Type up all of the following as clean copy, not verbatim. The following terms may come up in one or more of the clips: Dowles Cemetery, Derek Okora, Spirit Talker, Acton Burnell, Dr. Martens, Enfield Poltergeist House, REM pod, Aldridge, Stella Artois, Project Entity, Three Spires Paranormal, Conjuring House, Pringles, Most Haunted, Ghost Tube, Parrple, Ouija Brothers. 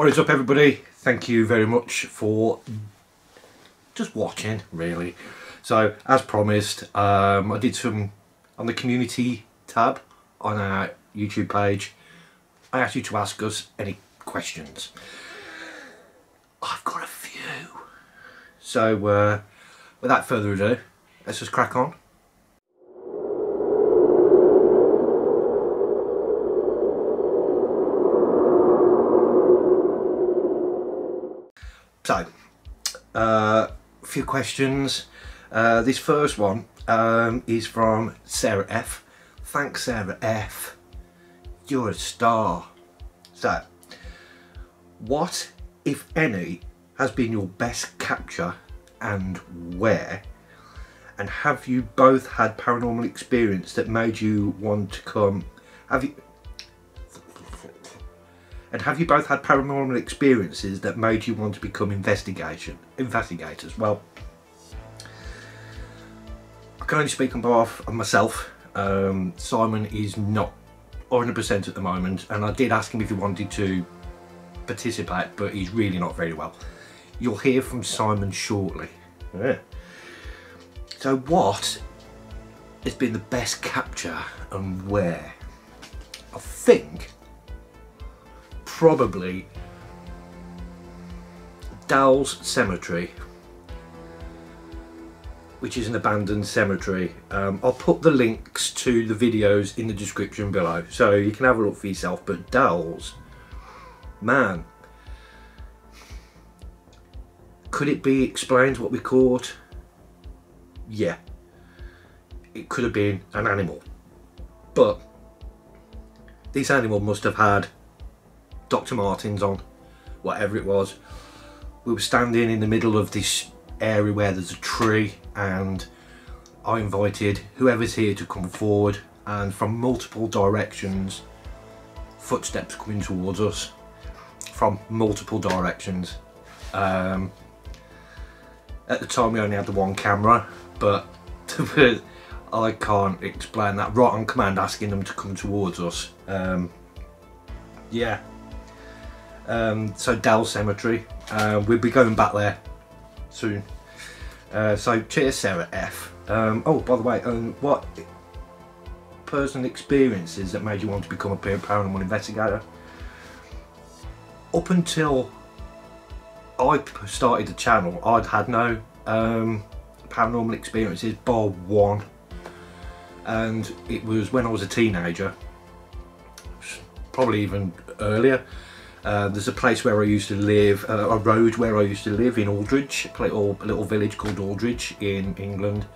What is up, everybody? Thank you very much for just watching, really. So, as promised, I did some on the community tab on our YouTube page. I asked you to ask us any questions. I've got a few. So, without further ado, let's just crack on. So, a few questions. This first one is from Sarah F. Thanks, Sarah F. You're a star. So, what, if any, has been your best capture and where? And have you both had paranormal experience that made you want to come? Have you both had paranormal experiences that made you want to become investigators? Well, I can only speak on behalf of myself. Simon is not 100% at the moment, and I did ask him if he wanted to participate, but he's really not very well. You'll hear from Simon shortly. Yeah. So what has been the best capture and where? I think probably Dowles Cemetery, which is an abandoned cemetery. I'll put the links to the videos in the description below, so you can have a look for yourself. But Dowles, man, could it be explained what we caught? Yeah, it could have been an animal, but this animal must have had Dr. Martens on, whatever it was. We were standing in the middle of this area where there's a tree, and I invited whoever's here to come forward, and from multiple directions footsteps coming towards us from multiple directions. At the time we only had the one camera, but I can't explain that. Right on command, asking them to come towards us. Yeah. So Dowles Cemetery, we'll be going back there soon. So cheers, Sarah F. Oh, by the way, what personal experiences that made you want to become a paranormal investigator? Up until I started the channel, I'd had no paranormal experiences bar one, and it was when I was a teenager, probably even earlier. There's a place where I used to live, a road where I used to live in Aldridge, a little village called Aldridge in England,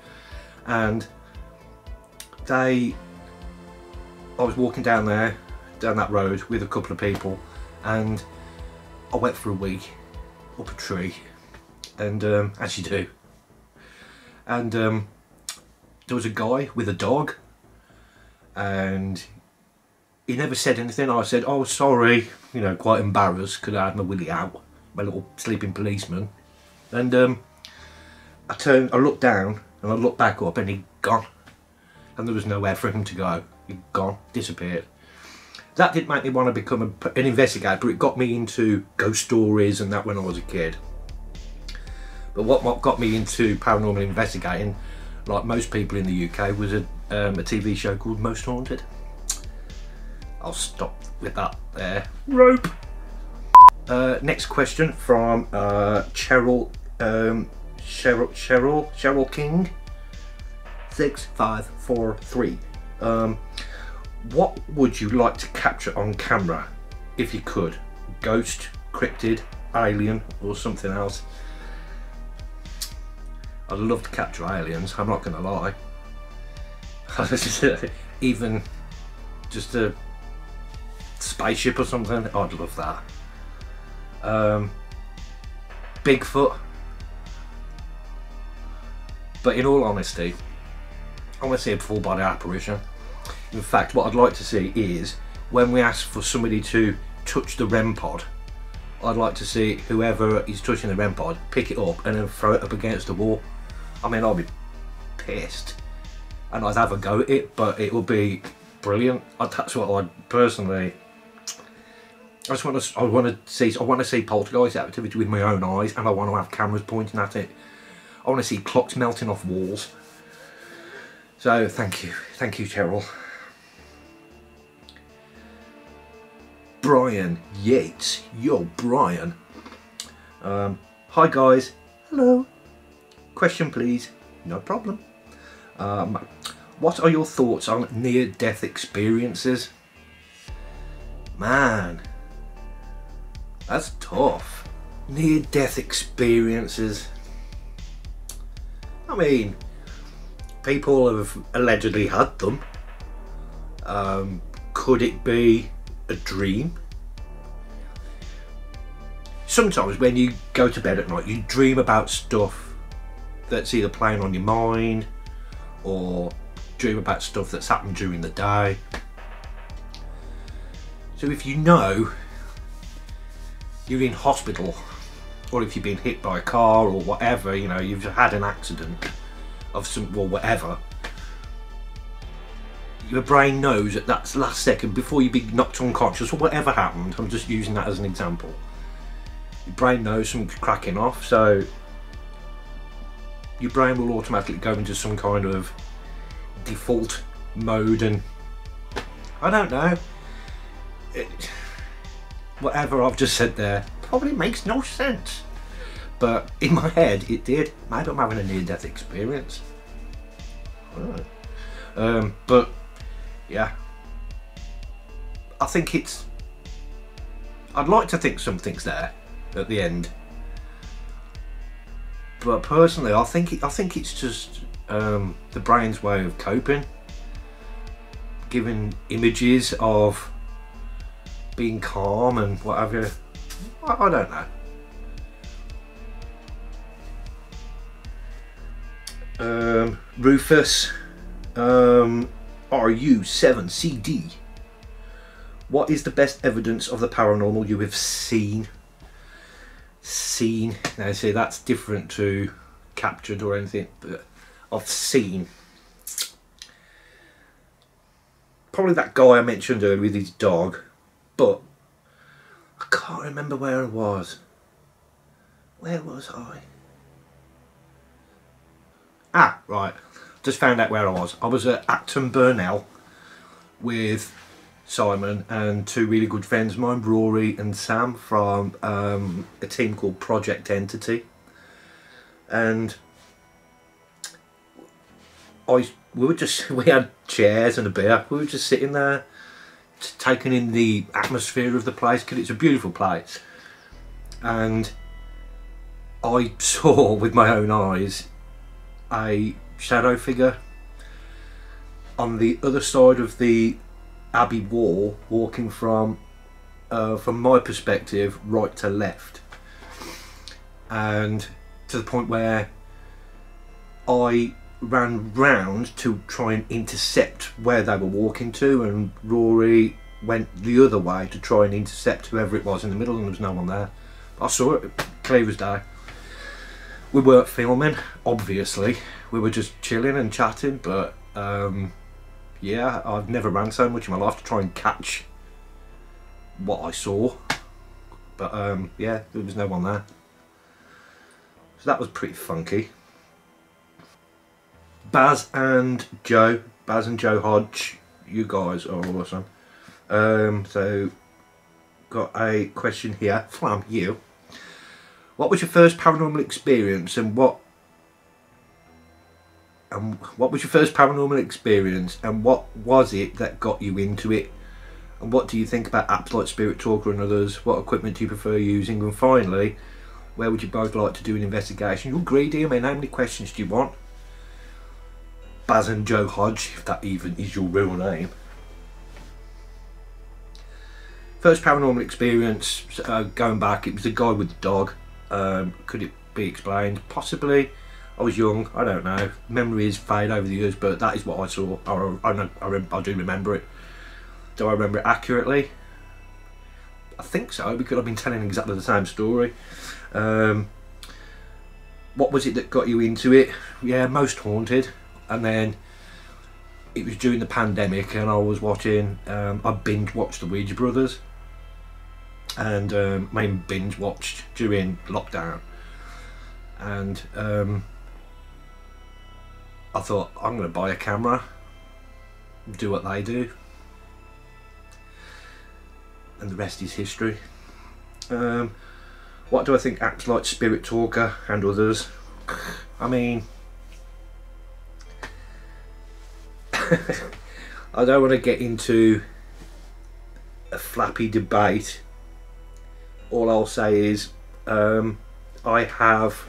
and I was walking down that road with a couple of people, and I went for a week up a tree, and as you do, and there was a guy with a dog, and he never said anything. I said, oh, sorry, you know, quite embarrassed because I had my willy out, my little sleeping policeman. And I looked down and I looked back up, and he'd gone. And there was nowhere for him to go. He'd gone, disappeared. That didn't make me want to become an investigator, but it got me into ghost stories and that when I was a kid. But what got me into paranormal investigating, like most people in the UK, was a TV show called Most Haunted. I'll stop with that there. Rope! Next question from Cheryl King 6543. What would you like to capture on camera if you could? Ghost, cryptid, alien, or something else? I'd love to capture aliens, I'm not gonna lie. Even just a spaceship or something, I'd love that. Bigfoot. But in all honesty, I want to see a full body apparition. In fact, what I'd like to see is when we ask for somebody to touch the REM pod, I'd like to see whoever is touching the REM pod pick it up and then throw it up against the wall. I mean, I'd be pissed, and I'd have a go at it, but it would be brilliant. That's what I'd personally I want to see poltergeist activity with my own eyes, and I want to have cameras pointing at it. I want to see clocks melting off walls. So thank you, Cheryl. Brian Yates, yo Brian. Hi guys, hello. Question please, no problem. What are your thoughts on near-death experiences? Man, that's tough. Near-death experiences. I mean, people have allegedly had them. Could it be a dream? Sometimes when you go to bed at night, you dream about stuff that's either playing on your mind, or dream about stuff that's happened during the day. So if you know you're in hospital, or if you've been hit by a car or whatever, you know, you've had an accident of some, or whatever, your brain knows at that last second before you've been knocked unconscious or whatever happened, I'm just using that as an example, your brain knows something's cracking off, so your brain will automatically go into some kind of default mode, and I don't know, whatever I've just said there probably makes no sense, but in my head it did. Maybe I'm having a near-death experience. I don't know. But yeah, I think it's, I'd like to think something's there at the end, but personally I think it's just the brain's way of coping, giving images of being calm and whatever. I don't know. Rufus, RU7CD, what is the best evidence of the paranormal you have seen? Seen, now see, that's different to captured or anything, but I've seen, probably that guy I mentioned earlier with his dog, but I can't remember where I was. Where was I? Ah, right, just found out where I was. I was at Acton Burnell with Simon and two really good friends of mine, Rory and Sam, from a team called Project Entity, and we had chairs and a beer. We were just sitting there, taking in the atmosphere of the place, because it's a beautiful place. And I saw with my own eyes a shadow figure on the other side of the abbey wall, walking from my perspective, right to left, and to the point where I ran round to try and intercept where they were walking to, and Rory went the other way to try and intercept whoever it was in the middle, and there was no one there. I saw it clear as day. We weren't filming, obviously, we were just chilling and chatting, but yeah, I've never ran so much in my life to try and catch what I saw, but yeah, there was no one there, so that was pretty funky. Baz and Joe Hodge, you guys are awesome. So, got a question here from you. What was your first paranormal experience, and what was it that got you into it? And what do you think about apps like Spirit Talker and others? What equipment do you prefer using? And finally, where would you both like to do an investigation? You're greedy, I mean, how many questions do you want? Baz and Joe Hodge, if that even is your real name. First paranormal experience, going back, it was a guy with a dog. Could it be explained? Possibly. I was young, I don't know. Memories fade over the years, but that is what I saw. I do remember it. Do I remember it accurately? I think so, because I've been telling exactly the same story. What was it that got you into it? Yeah, Most Haunted. And then it was during the pandemic, and I was watching, I binge watched the Ouija Brothers, and mine binge watched during lockdown, and I thought, I'm going to buy a camera, do what they do, and the rest is history. What do I think acts like Spirit Talker and others? I mean, I don't want to get into a flappy debate. All I'll say is I have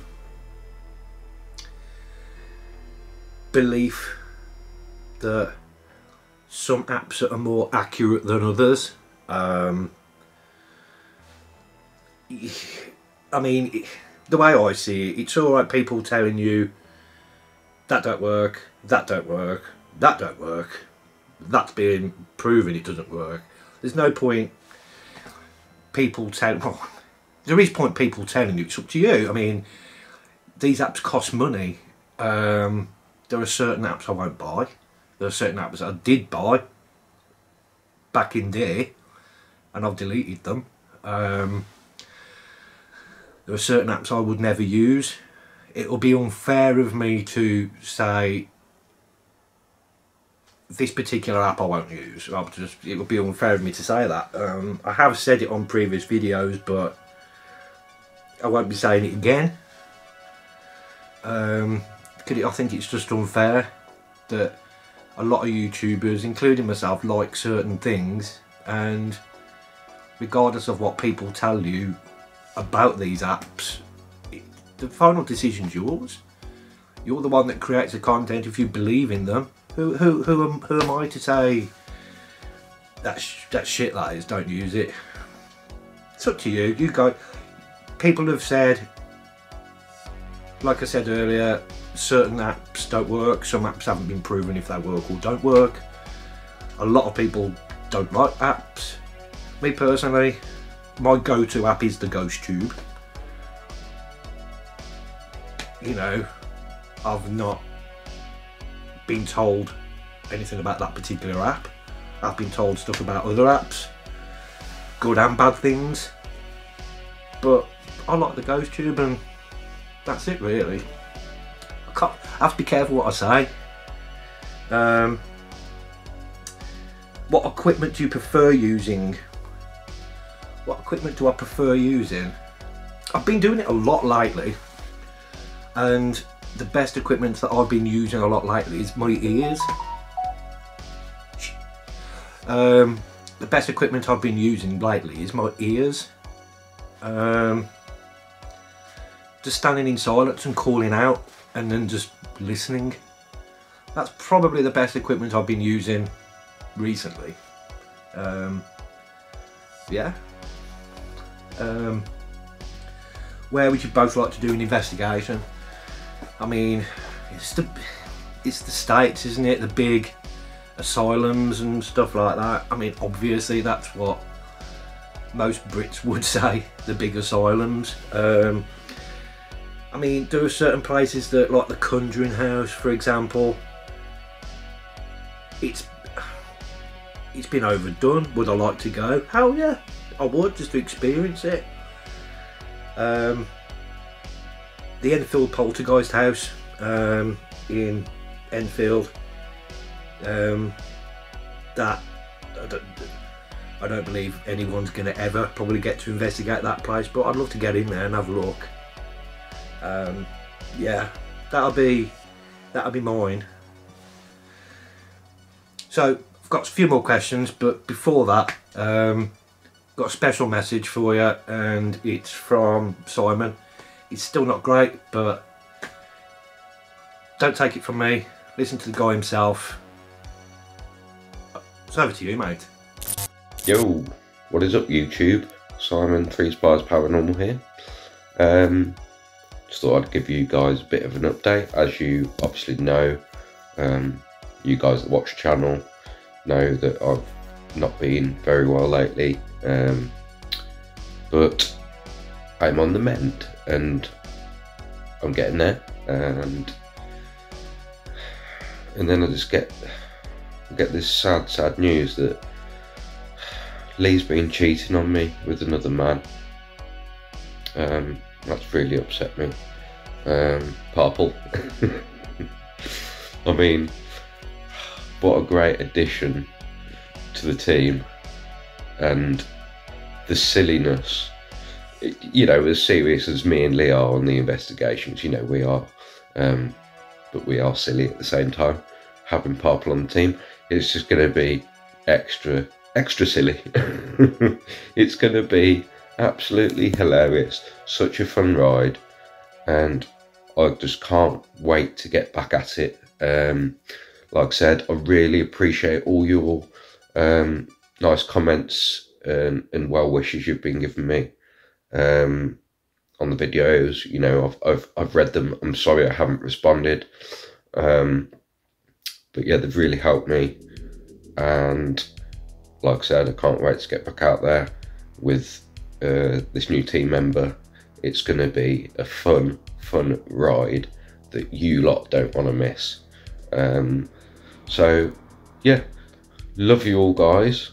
belief that some apps are more accurate than others. I mean, the way I see it, it's all right people telling you that don't work, that don't work, that don't work. That's been proven it doesn't work. There's no point people telling, well, there is point people telling you, it's up to you. I mean, these apps cost money. There are certain apps I won't buy. There are certain apps I did buy back in day, and I've deleted them. There are certain apps I would never use. It will be unfair of me to say this particular app I won't use. It would be unfair of me to say that. I have said it on previous videos, but I won't be saying it again. I think it's just unfair that a lot of YouTubers, including myself, like certain things, and regardless of what people tell you about these apps, the final decision's yours. You're the one that creates the content. If you believe in them, who am I to say that shit that is, don't use it? It's up to you. You go. People have said, like I said earlier, certain apps don't work, some apps haven't been proven if they work or don't work. A lot of people don't like apps. Me personally, my go-to app is the Ghost Tube. You know, I've not been told anything about that particular app. I've been told stuff about other apps, good and bad things, but I like the Ghost Tube, and that's it really. I have to be careful what I say. What equipment do you prefer using? What equipment do I prefer using? I've been doing it a lot lately, and the best equipment that I've been using a lot lately is my ears. The best equipment I've been using lately is my ears. Just standing in silence and calling out, and then just listening. That's probably the best equipment I've been using recently. Where would you both like to do an investigation? I mean, it's the States, isn't it? The big asylums and stuff like that. I mean, obviously that's what most Brits would say, the big asylums. I mean, there are certain places that, like the Conjuring House, for example, it's been overdone. Would I like to go? Hell yeah, I would, just to experience it. The Enfield Poltergeist House in Enfield, that I don't believe anyone's going to ever probably get to investigate that place, but I'd love to get in there and have a look. Yeah, that'll be mine. So I've got a few more questions, but before that, got a special message for you, and it's from Simon. It's still not great, but don't take it from me. Listen to the guy himself. It's over to you, mate. Yo, what is up, YouTube? Simon, Three Spires Paranormal here. Just thought I'd give you guys a bit of an update. As you obviously know, you guys that watch the channel know that I've not been very well lately, but I'm on the mend and I'm getting there, and then I just get this sad news that Lee's been cheating on me with another man. That's really upset me. Parrple. I mean, what a great addition to the team, and the silliness. You know, as serious as me and Lee are on the investigations, you know, we are, but we are silly at the same time. Having Parrple on the team, it's just going to be extra silly. It's going to be absolutely hilarious. Such a fun ride, and I just can't wait to get back at it. Like I said, I really appreciate all your nice comments and well wishes you've been giving me on the videos. You know, I've read them. I'm sorry I haven't responded, but yeah, they've really helped me. And like I said, I can't wait to get back out there with this new team member. It's going to be a fun ride that you lot don't want to miss. So yeah, love you all guys.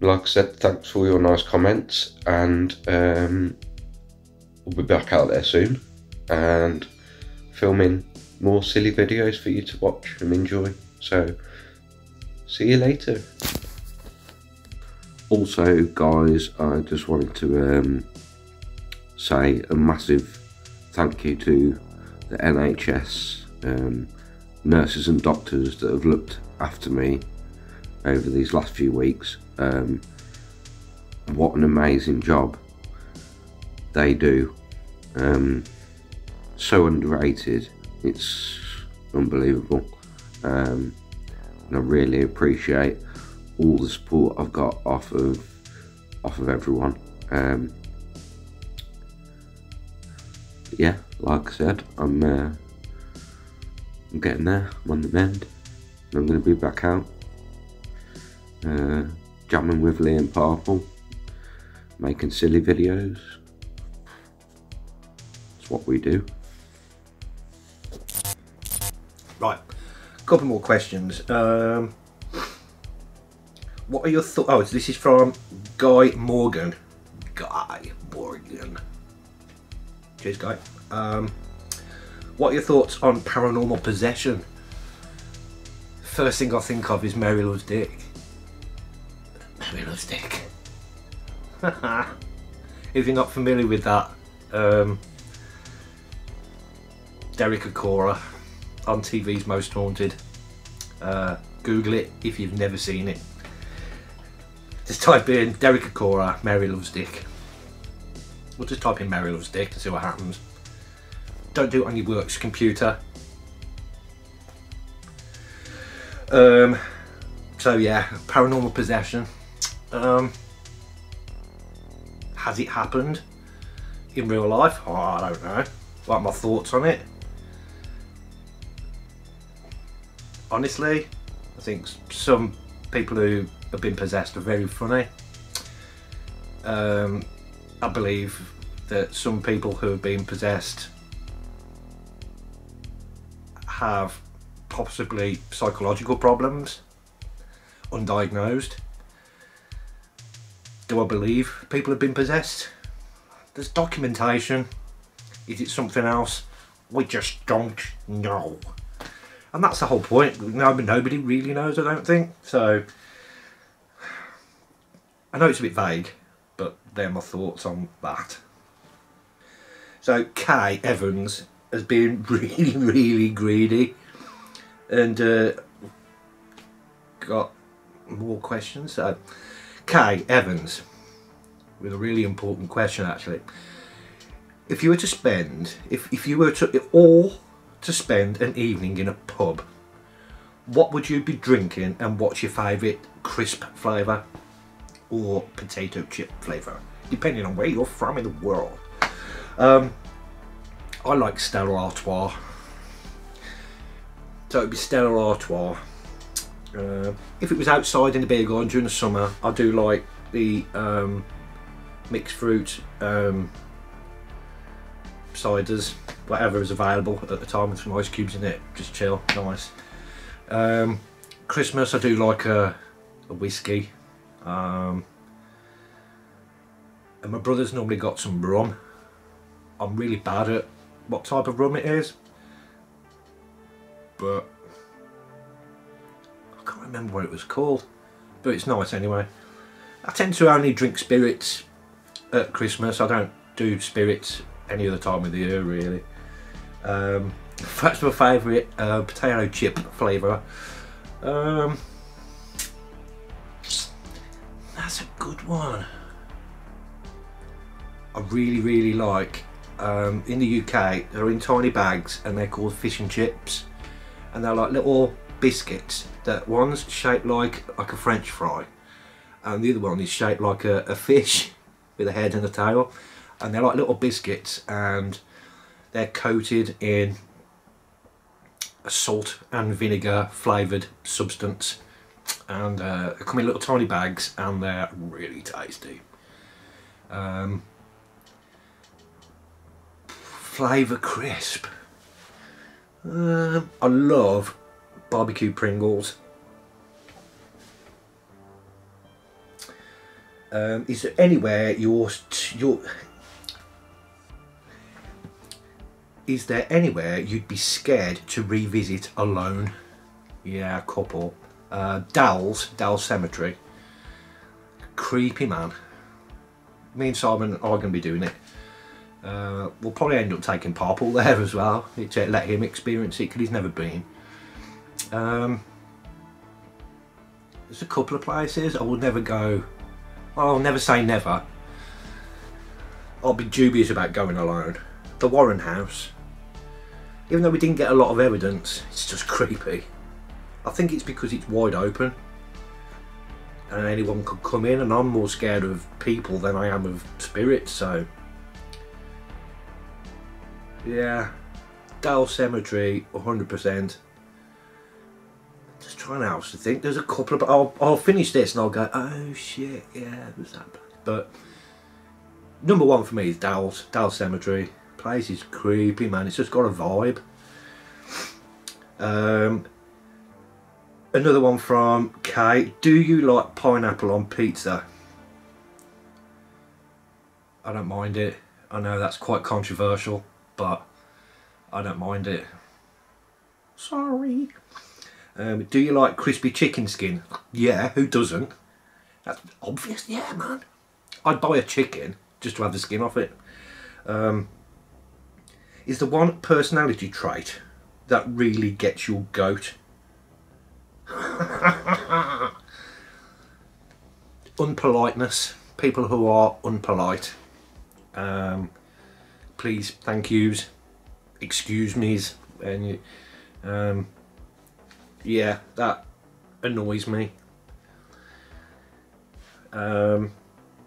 Like I said, thanks for all your nice comments, and we'll be back out there soon and filming more silly videos for you to watch and enjoy. So see you later. Also guys, I just wanted to say a massive thank you to the NHS nurses and doctors that have looked after me over these last few weeks. What an amazing job they do. So underrated, it's unbelievable. And I really appreciate all the support I've got off of everyone. Yeah, like I said, I'm getting there. I'm on the mend. I'm going to be back out jamming with Lee and Parrple, making silly videos. That's what we do. Right, a couple more questions. What are your thoughts? Oh, this is from Guy Morgan. Guy Morgan. Cheers, Guy. What are your thoughts on paranormal possession? First thing I think of is Mary Loves Dick. Mary Loves Dick. If you're not familiar with that, Derek Okora on TV's Most Haunted. Google it if you've never seen it. Just type in Derek Okora, Mary Loves Dick. We'll just type in Mary Loves Dick and see what happens. Don't do it on your work's computer. So yeah, paranormal possession. Has it happened in real life? Oh, I don't know. What are my thoughts on it? Honestly, I think some people who have been possessed are very funny. I believe that some people who have been possessed have possibly psychological problems, undiagnosed. Do I believe people have been possessed? There's documentation. Is it something else? We just don't know. And that's the whole point. Nobody really knows, I don't think. So, I know it's a bit vague, but they're my thoughts on that. So Kay Evans has been really greedy and got more questions. So Kay Evans with a really important question actually. If you were to spend, if you were to all to spend an evening in a pub, what would you be drinking and what's your favourite crisp flavour? Or potato chip flavour, depending on where you're from in the world. I like Stella Artois, so it'd be Stella Artois. If it was outside in the beer garden during the summer, I do like the mixed fruit ciders, whatever is available at the time, with some ice cubes in it, just chill, nice. Christmas, I do like a whiskey. and my brother's normally got some rum. I'm really bad at what type of rum it is, but I can't remember what it was called, but it's nice anyway. I tend to only drink spirits at Christmas. I don't do spirits any other time of the year really. That's my favourite potato chip flavour. That's a good one. I really like, in the UK they're in tiny bags and they're called fish and chips, and they're like little biscuits that one's shaped like a French fry and the other one is shaped like a fish with a head and a tail, and they're like little biscuits and they're coated in a salt and vinegar flavoured substance, and they come in little tiny bags and they're really tasty. Flavour crisp. I love barbecue Pringles. Is there anywhere you'd be scared to revisit alone? Yeah, a couple. Dowles Cemetery. Creepy, man. Me and Simon are going to be doing it. We'll probably end up taking Parrple there as well. Let him experience it because he's never been. There's a couple of places I will never go. I'll never say never. I'll be dubious about going alone. The Warren House. Even though we didn't get a lot of evidence, it's just creepy. I think it's because it's wide open and anyone could come in, and I'm more scared of people than I am of spirits, so yeah, Dowles Cemetery 100%. Just trying else to think. There's a couple of, I'll finish this and I'll go, oh shit, yeah, it was that bad. But number one for me is Dowles Cemetery. Place is creepy, man. It's just got a vibe. Another one from Kate. Do you like pineapple on pizza? I don't mind it. I know that's quite controversial, but I don't mind it. Sorry. Do you like crispy chicken skin? Yeah, who doesn't? That's obvious, yeah, man. I'd buy a chicken just to have the skin off it. Is the one personality trait that really gets your goat? Unpoliteness. People who are unpolite. Please, thank yous, excuse me's, and yeah, that annoys me.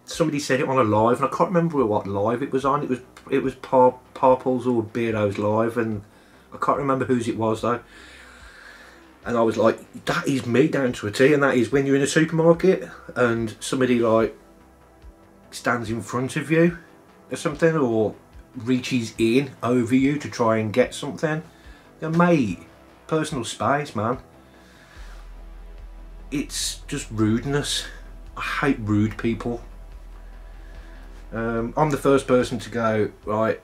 Somebody said it on a live, and I can't remember what live it was on. It was Parrple's or Beardo's live, and I can't remember whose it was though. And I was like, that is me down to a T, and that is when you're in a supermarket and somebody like stands in front of you or something, or reaches in over you to try and get something. Yeah, mate, personal space, man. It's just rudeness. I hate rude people. I'm the first person to go, right,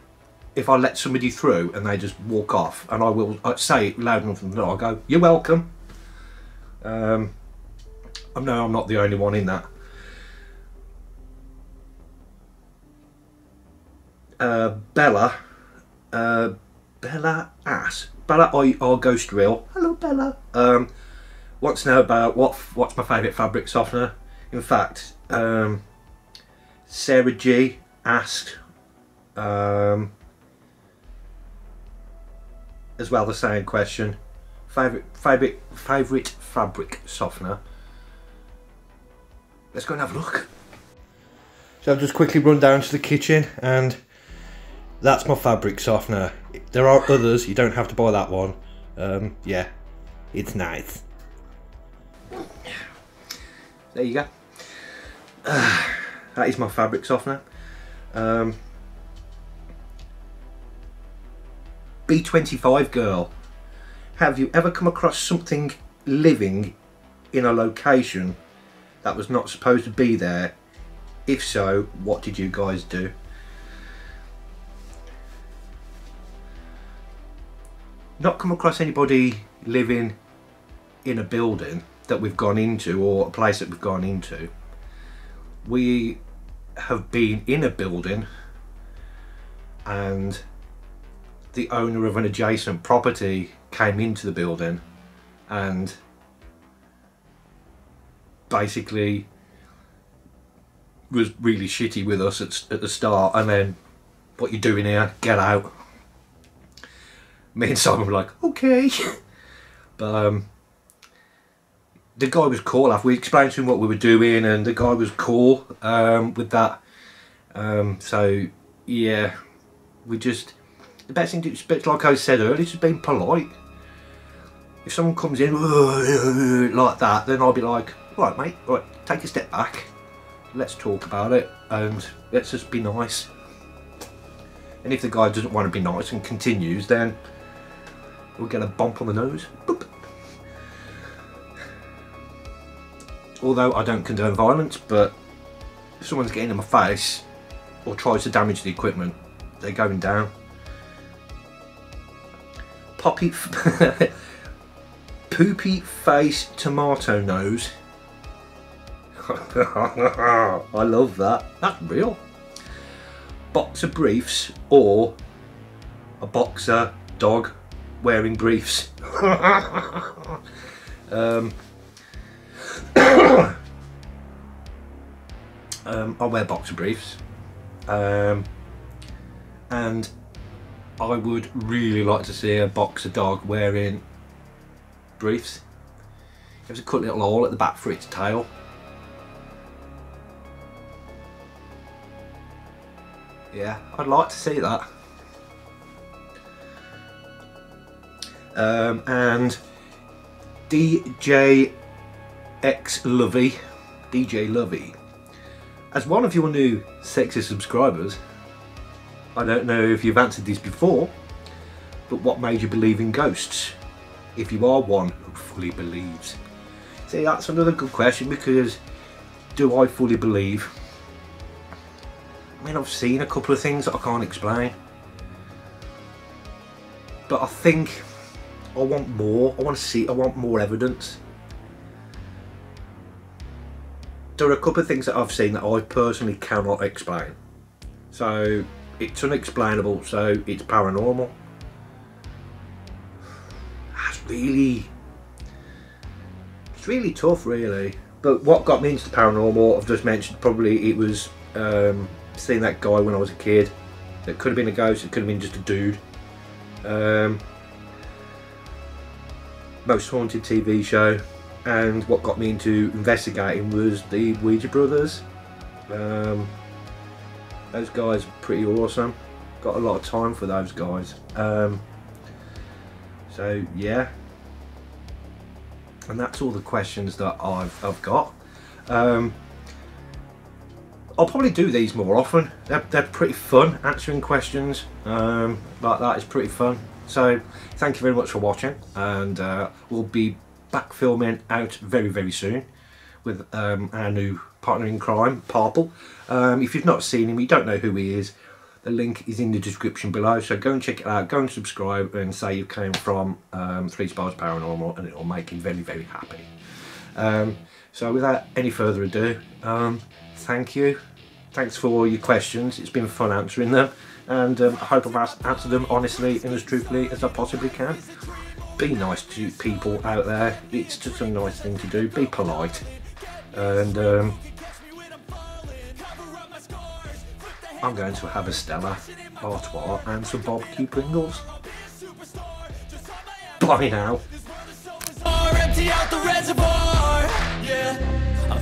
if I let somebody through and they just walk off, and I will say it loud enough, and I'll go, you're welcome. I know I'm not the only one in that. Bella our ghost reel. Hello Bella. Wants to know about what's my favourite fabric softener. In fact, Sarah G asked as well the same question. Favourite fabric softener. Let's go and have a look. So I've just quickly run down to the kitchen, and that's my fabric softener. There are others, you don't have to buy that one. Yeah, it's nice. There you go. That is my fabric softener. B25 girl, have you ever come across something living in a location that was not supposed to be there If so, what did you guys do? Not come across anybody living in a building that we've gone into, or a place that we've gone into. We have been in a building and the owner of an adjacent property came into the building and basically was really shitty with us at the start, and then, "What you doing here? Get out." Me and Simon were like, "Okay." But the guy was cool. We explained to him what we were doing and the guy was cool with that. So yeah, we just, the best thing to expect, like I said earlier, is being polite. If someone comes in like that, then I'll be like, "All right, mate, all right, take a step back. Let's talk about it and let's just be nice." And if the guy doesn't want to be nice and continues, then we'll get a bump on the nose. Boop. Although I don't condone violence, but if someone's getting in my face or tries to damage the equipment, they're going down. Poppy, poopy face, tomato nose. I love that. That's real. Boxer briefs, or a boxer dog wearing briefs. I wear boxer briefs, and I would really like to see a boxer dog wearing briefs. There's a quick little hole at the back for its tail. Yeah, I'd like to see that. And DJ Lovey, as one of your new sexy subscribers, I don't know if you've answered this before, but what made you believe in ghosts? If you are one who fully believes. See, that's another good question, because do I fully believe? I mean, I've seen a couple of things that I can't explain, but I think I want more. I want more evidence. There are a couple of things that I've seen that I personally cannot explain. So it's unexplainable, so it's paranormal. That's really, it's really tough, really. But what got me into the paranormal, I've just mentioned, probably it was seeing that guy when I was a kid. It could have been a ghost, it could have been just a dude. Most Haunted TV show. And what got me into investigating was the Ouija Brothers. Those guys are pretty awesome. Got a lot of time for those guys. So yeah, and that's all the questions that I've got. I'll probably do these more often. They're pretty fun, answering questions like that is pretty fun. So thank you very much for watching, and we'll be back filming out very, very soon with our new partner in crime, Parrple. If you've not seen him, you don't know who he is, the link is in the description below, so go and check it out, go and subscribe and say you came from Three Spires Paranormal, and it'll make him very, very happy. So without any further ado, thank you. Thanks for all your questions. It's been fun answering them, and I hope I've answered them honestly and as truthfully as I possibly can. Be nice to people out there. It's just a nice thing to do. Be polite. And I'm going to have a Stella Artois and some barbecue Pringles. Bye now. Empty out the reservoir, yeah. I'm